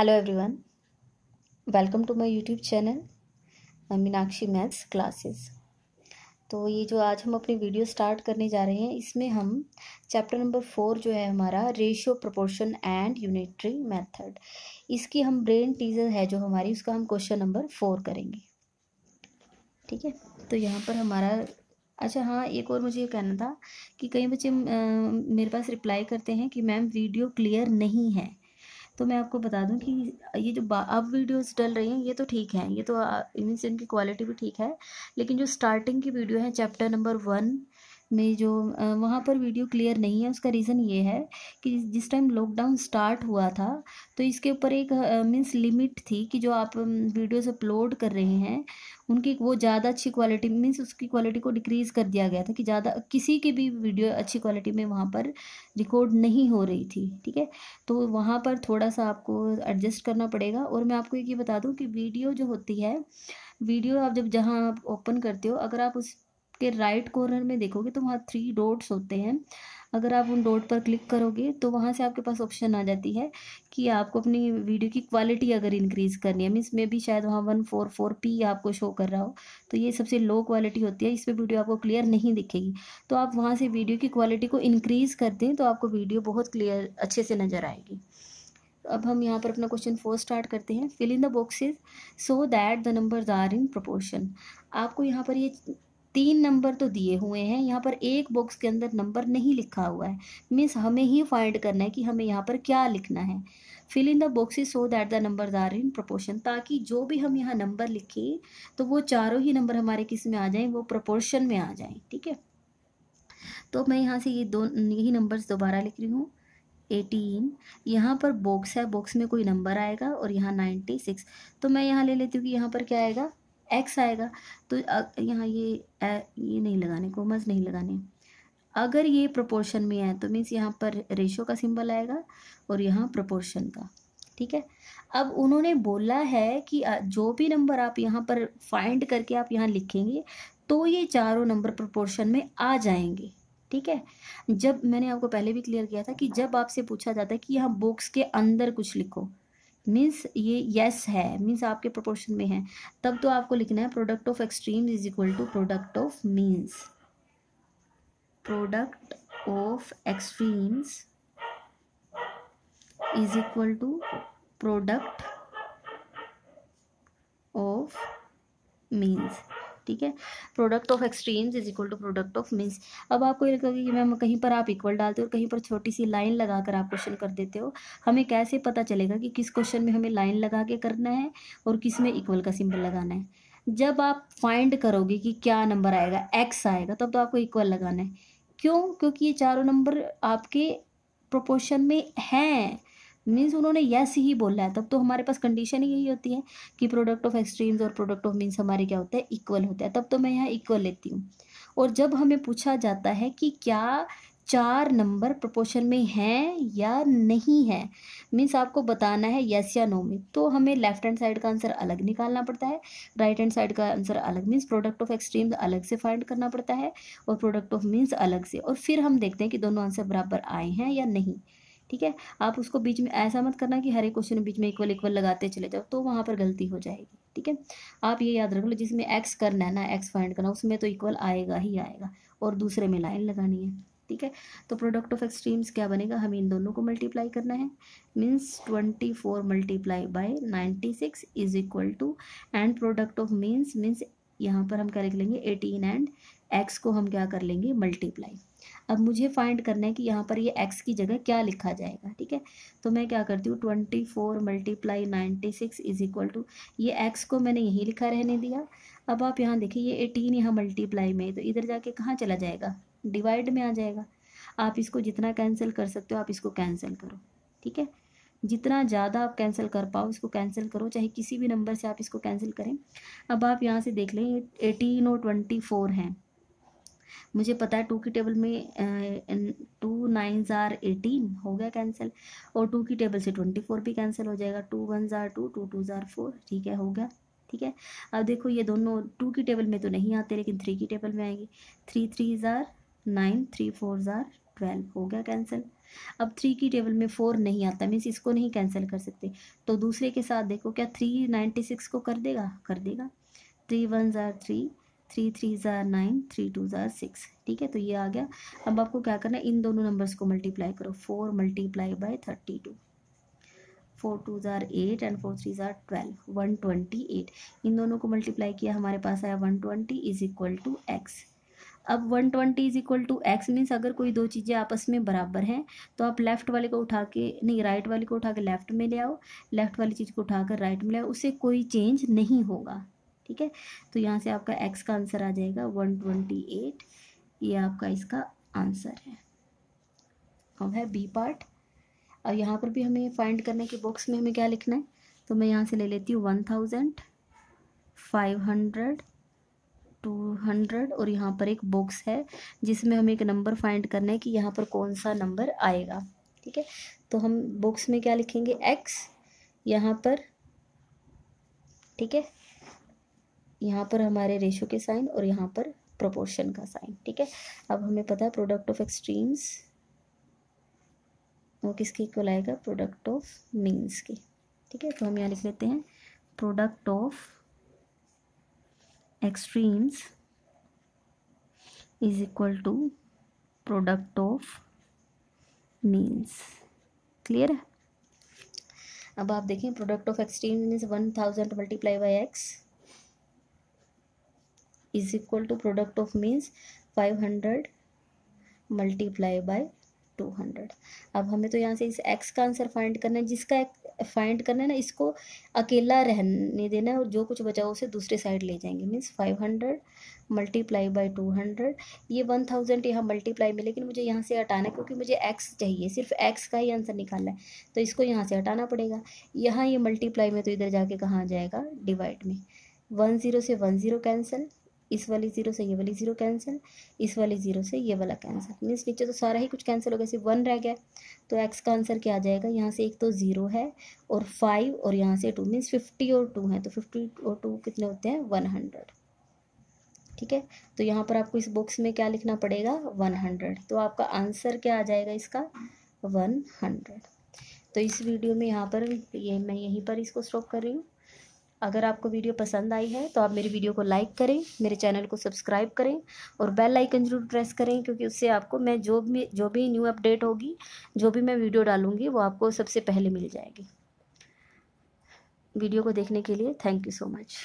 Hello everyone, welcome to my YouTube channel Meenakshi maths classes. तो ये जो आज हम अपनी वीडियो स्टार्ट करने जा रहे हैं, इसमें हम चैप्टर नंबर 4 जो है हमारा ratio proportion and unitary method, इसकी हम ब्रेन टीजर है जो हमारी, उसका हम क्वेश्चन नंबर 4 करेंगे। ठीक है, तो यहाँ पर हमारा अच्छा, हाँ एक और मुझे ये कहना था कि कई बच्चे मेरे पास रिप्लाई करते हैं कि मैम वीडियो क्लियर नहीं है, तो मैं आपको बता दूं कि ये जो अब वीडियोस डल रही हैं ये तो ठीक हैं, ये तो मीन्स इनकी क्वालिटी भी ठीक है, लेकिन जो स्टार्टिंग की वीडियो है चैप्टर नंबर 1 में जो वहाँ पर वीडियो क्लियर नहीं है, उसका रीज़न ये है कि जिस टाइम लॉकडाउन स्टार्ट हुआ था तो इसके ऊपर एक मीन्स लिमिट थी कि जो आप वीडियोस अपलोड कर रहे हैं उनकी वो ज़्यादा अच्छी क्वालिटी मीन्स उसकी क्वालिटी को डिक्रीज़ कर दिया गया था कि ज़्यादा किसी की भी वीडियो अच्छी क्वालिटी में वहाँ पर रिकॉर्ड नहीं हो रही थी। ठीक है, तो वहाँ पर थोड़ा सा आपको एडजस्ट करना पड़ेगा। और मैं आपको ये बता दूँ कि वीडियो जो होती है, वीडियो आप जब जहाँ आप ओपन करते हो, अगर आप उस के राइट कॉर्नर में देखोगे तो वहाँ 3 डॉट्स होते हैं, अगर आप उन डॉट पर क्लिक करोगे तो वहाँ से आपके पास ऑप्शन आ जाती है कि आपको अपनी वीडियो की क्वालिटी अगर इंक्रीज़ करनी है, मीन्स में भी शायद वहाँ 144p आपको शो कर रहा हो, तो ये सबसे लो क्वालिटी होती है, इस पर वीडियो आपको क्लियर नहीं दिखेगी। तो आप वहाँ से वीडियो की क्वालिटी को इंक्रीज़ कर दें तो आपको वीडियो बहुत क्लियर अच्छे से नज़र आएगी। अब हम यहाँ पर अपना क्वेश्चन 4 स्टार्ट करते हैं। Fill in the boxes so that the numbers are in proportion. आपको यहाँ पर ये 3 नंबर तो दिए हुए हैं, यहाँ पर एक बॉक्स के अंदर नंबर नहीं लिखा हुआ है, मीन्स हमें ही फाइंड करना है कि हमें यहाँ पर क्या लिखना है। Fill in the boxes so that the numbers are in proportion, ताकि जो भी हम यहाँ नंबर लिखें तो वो चारों ही नंबर हमारे किस में आ जाएं, वो प्रोपोर्शन में आ जाएं। ठीक है, तो मैं यहाँ से ये यही नंबर्स दोबारा लिख रही हूँ 18, यहाँ पर बॉक्स है, बॉक्स में कोई नंबर आएगा, और यहाँ 96, तो मैं यहाँ ले लेती हूँ कि यहाँ पर क्या आएगा, x आएगा। तो यहाँ ये नहीं लगाने, कोमास नहीं लगाने, अगर ये प्रोपोर्शन में है तो मीन्स यहाँ पर रेशो का सिंबल आएगा और यहाँ प्रोपोर्शन का। ठीक है, अब उन्होंने बोला है कि जो भी नंबर आप यहाँ पर फाइंड करके आप यहाँ लिखेंगे तो ये चारों नंबर प्रोपोर्शन में आ जाएंगे। ठीक है, जब मैंने आपको पहले भी क्लियर किया था कि जब आपसे पूछा जाता है कि यहाँ बॉक्स के अंदर कुछ लिखो, मीन्स ये येस है, मीन्स आपके प्रोपोर्शन में है, तब तो आपको लिखना है product of extremes is equal to product of means, product of extremes is equal to product of means. ठीक है, product of extremes is equal to product of means. अब आपको ये लगेगा कि मैम कहीं पर आप इक्वल डालते हो और कहीं पर छोटी सी लाइन लगा कर आप क्वेश्चन कर देते हो, हमें कैसे पता चलेगा कि किस क्वेश्चन में हमें लाइन लगा के करना है और किस में इक्वल का सिंबल लगाना है। जब आप फाइंड करोगे कि क्या नंबर आएगा, एक्स आएगा, तब तो आपको इक्वल लगाना है। क्यों? क्योंकि ये चारों नंबर आपके प्रोपोर्शन में हैं, मीन्स उन्होंने यस ही बोला है, तब तो हमारे पास कंडीशन ही यही होती है कि प्रोडक्ट ऑफ एक्सट्रीम्स और प्रोडक्ट ऑफ मीन्स हमारे क्या होता है, इक्वल होता है, तब तो मैं यहाँ इक्वल लेती हूँ। और जब हमें पूछा जाता है कि क्या 4 नंबर प्रोपोर्शन में हैं या नहीं है, मीन्स आपको बताना है यस या नो में, तो हमें लेफ्ट हैंड साइड का आंसर अलग निकालना पड़ता है, राइट हैंड साइड का आंसर अलग, मीन्स प्रोडक्ट ऑफ एक्सट्रीम्स अलग से फाइंड करना पड़ता है और प्रोडक्ट ऑफ मीन्स अलग से, और फिर हम देखते हैं कि दोनों आंसर बराबर आए हैं या नहीं। ठीक है, आप उसको बीच में ऐसा मत करना कि हर एक क्वेश्चन में बीच में इक्वल इक्वल लगाते चले जाओ, तो वहाँ पर गलती हो जाएगी। ठीक है, आप ये याद रख लो, जिसमें एक्स करना है ना, एक्स फाइंड करना, उसमें तो इक्वल आएगा ही आएगा, और दूसरे में लाइन लगानी है। ठीक है, तो प्रोडक्ट ऑफ एक्सट्रीम्स क्या बनेगा, हमें इन दोनों को मल्टीप्लाई करना है, means 24 multiply by 96 is equal to, and product of means, means यहाँ पर हम क्या लिख लेंगे 18 एंड x को हम क्या कर लेंगे, मल्टीप्लाई। अब मुझे फाइंड करना है कि यहाँ पर ये x की जगह क्या लिखा जाएगा। ठीक है, तो मैं क्या करती हूँ 24 मल्टीप्लाई 96 इज इक्वल टू, ये x को मैंने यहीं लिखा रहने दिया। अब आप यहाँ देखिए ये 18 यहाँ मल्टीप्लाई में, तो इधर जाके कहाँ चला जाएगा, डिवाइड में आ जाएगा। आप इसको जितना कैंसिल कर सकते हो आप इसको कैंसिल करो। ठीक है, जितना ज़्यादा आप कैंसिल कर पाओ इसको कैंसिल करो, चाहे किसी भी नंबर से आप इसको कैंसिल करें। अब आप यहाँ से देख लें 18 और 24 हैं, मुझे पता है 2 की टेबल में 2 9s are 18 हो गया कैंसिल, और 2 की टेबल से 24 भी कैंसिल हो जाएगा, 2 1s are 2 2 2s are 4। ठीक है, हो गया। ठीक है, अब देखो ये दोनों 2 की टेबल में तो नहीं आते लेकिन 3 की टेबल में आएंगे, 3 3s are 9 3 4s are 12 हो गया कैंसिल, अब 3 की टेबल में 4 नहीं आता, मीन्स इसको नहीं कैंसिल कर सकते। तो दूसरे के साथ देखो क्या 396 को कर देगा, कर देगा। 3 1s are 3, 3 3s are 9, 3 2s are 6। ठीक है, तो ये आ गया। अब आपको क्या करना है, इन दोनों नंबर्स को मल्टीप्लाई करो। 4 multiplied by 32, 4 2s are 8 and 4 3s are 12, 128। इन दोनों को मल्टीप्लाई किया, हमारे पास आया 120 इज़ इक्वल टू x। अब 120 is equal to x means अगर कोई दो चीज़ें आपस में बराबर हैं तो आप लेफ्ट वाले को उठा के, नहीं राइट वाले को उठा के लेफ्ट में ले आओ, लेफ्ट वाली चीज़ को उठा कर राइट में ले आओ, उससे कोई चेंज नहीं होगा। ठीक है, तो यहाँ से आपका x का आंसर आ जाएगा 128। ये आपका इसका आंसर है। अब है बी पार्ट। अब यहाँ पर भी हमें फाइंड करने के बॉक्स में हमें क्या लिखना है, तो मैं यहाँ से ले लेती हूँ 1000, 500, 200 और यहाँ पर एक बॉक्स है जिसमें हमें एक नंबर फाइंड करना है कि यहाँ पर कौन सा नंबर आएगा। ठीक है, तो हम बॉक्स में क्या लिखेंगे, x यहाँ पर, ठीक है, यहाँ पर हमारे रेशो के साइन और यहाँ पर प्रोपोर्शन का साइन। ठीक है, अब हमें पता है प्रोडक्ट ऑफ एक्सट्रीम्स वो किसके इक्वल आएगा, प्रोडक्ट ऑफ मीन्स के। ठीक है, तो हम यहाँ लिख लेते हैं product of extremes is equal to product of means. Clear है। अब आप देखें product of extremes means 1000 multiply by x is equal to product of means 500 multiply by 200। अब हमें तो यहाँ से इस x का आंसर फाइंड करना है। जिसका फाइंड करना है ना, इसको अकेला रहने देना है और जो कुछ बचा हो उसे दूसरे साइड ले जाएंगे। Means 500 multiply by 200। ये 1000 यहाँ मल्टीप्लाई में, लेकिन मुझे यहाँ से हटाना है क्योंकि मुझे x चाहिए, सिर्फ x का ही आंसर निकालना है, तो इसको यहाँ से हटाना पड़ेगा। यहाँ ये मल्टीप्लाई में तो इधर जाके कहाँ जाएगा, डिवाइड में। 10 से 10 कैंसिल, इस वाली 0 से ये वाली 0 कैंसिल, इस वाली 0 से ये वाला कैंसिल, मीन्स नीचे तो सारा ही कुछ कैंसिल हो गया, सिर्फ 1 रह गया। तो x का आंसर क्या आ जाएगा, यहाँ से एक तो 0 है और 5 और यहाँ से 2, मीन्स 50 और 2 है, तो 50 और 2 कितने होते हैं, 100। ठीक है, तो यहाँ पर आपको इस बॉक्स में क्या लिखना पड़ेगा, 100। तो आपका आंसर क्या आ जाएगा इसका, 100। तो इस वीडियो में यहाँ पर मैं यहीं पर इसको स्टॉप कर रही हूँ। अगर आपको वीडियो पसंद आई है तो आप मेरी वीडियो को लाइक करें, मेरे चैनल को सब्सक्राइब करें और बेल आइकन जरूर प्रेस करें, क्योंकि उससे आपको मैं जो भी न्यू अपडेट होगी, जो भी मैं वीडियो डालूंगी वो आपको सबसे पहले मिल जाएगी। वीडियो को देखने के लिए थैंक यू सो मच।